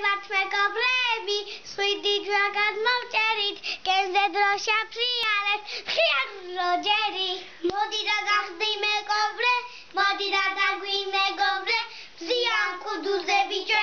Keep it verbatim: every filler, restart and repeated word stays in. Paczek oblewi, sweety dragon mołczerit, kędzę drosia przyjalet, przyjak wrodziery. Młody radach dyjmy goble, młody radach gujmy goble, przyjanku duze bicze.